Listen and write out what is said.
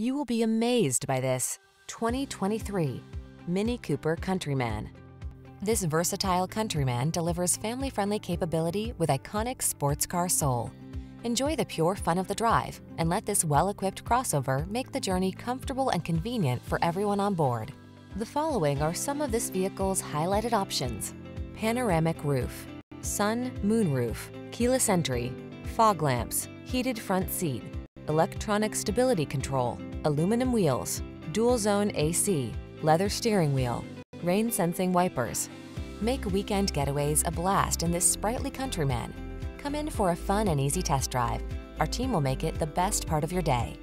You will be amazed by this 2023 Mini Cooper Countryman. This versatile Countryman delivers family-friendly capability with iconic sports car soul. Enjoy the pure fun of the drive and let this well-equipped crossover make the journey comfortable and convenient for everyone on board. The following are some of this vehicle's highlighted options: panoramic roof, sun, moon roof, keyless entry, fog lamps, heated front seat, electronic stability control, aluminum wheels, dual zone AC, leather steering wheel, rain sensing wipers. Make weekend getaways a blast in this sprightly Countryman. Come in for a fun and easy test drive. Our team will make it the best part of your day.